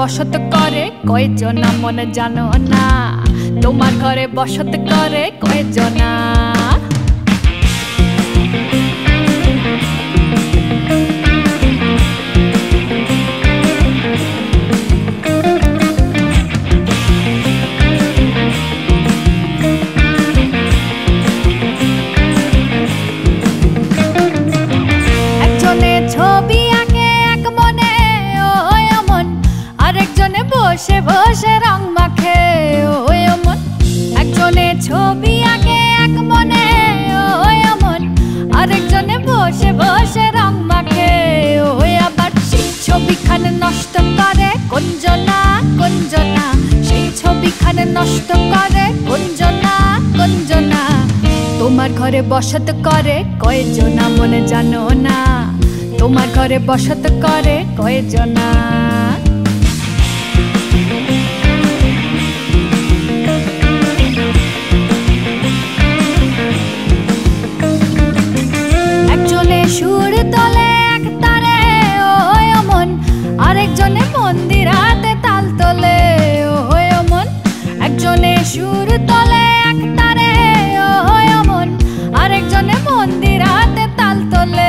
বসত করে কয়জনা মন জানো না, তোমার ঘরে বসত করে কয়জনা। বসে বসে রং মাখে ওই অমন, একজনে ছবি আঁকে এক মনে ওই অমন, আরেকজনে বসে বসে রং মাখে ওই আবার সেই ছবিখানে নষ্ট করে কঞ্জনা কঞ্জনা, সেই ছবিখানে নষ্ট করে কঞ্জনা কঞ্জনা। তোমার ঘরে বসত করে কয়জনা মনে জানো না, তোমার ঘরে বসত করে কয়জনা। সুর তোলে একতারে ওই অমন, আরেকজনে মন্দিরাতে তাল তোলে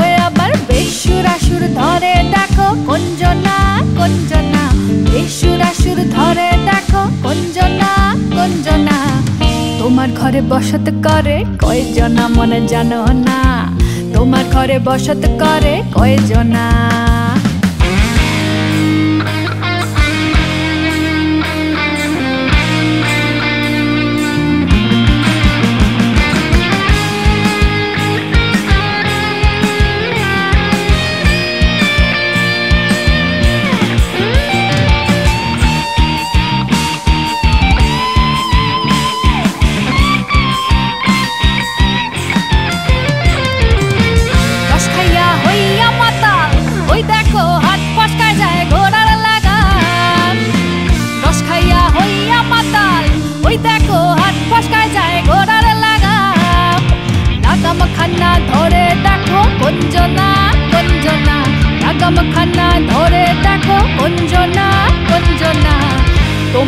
ওই আবার বেসুরাসুর ধরে দেখো কঞ্জনা কঞ্জনা, বেসুরাসুর ধরে দেখো কঞ্জনা কঞ্জনা। তোমার ঘরে বসত করে কয়জনা মনে জানো না, তোমার ঘরে বসত করে কয়জনা।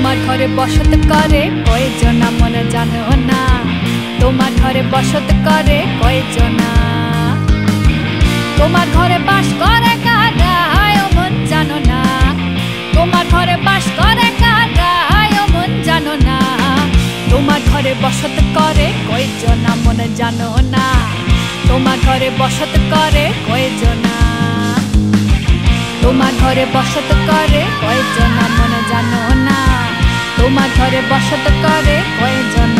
তোমার ঘরে বসত করে কয়জনা মনে জানো না, তোমার ঘরে বসত করে কয়জনা। তোমার ঘরে বাস করে কারা মন জানো না, তোমার ঘরে বাস করে কারা মন জানো না। তোমার ঘরে বসত করে কয়জনা মনে জানো না, তোমার ঘরে বসত করে কয়জনা। তোমার ঘরে বসত করে কয়জনা মনে জানো না, তোমার ঘরে বসত করে কয়জন।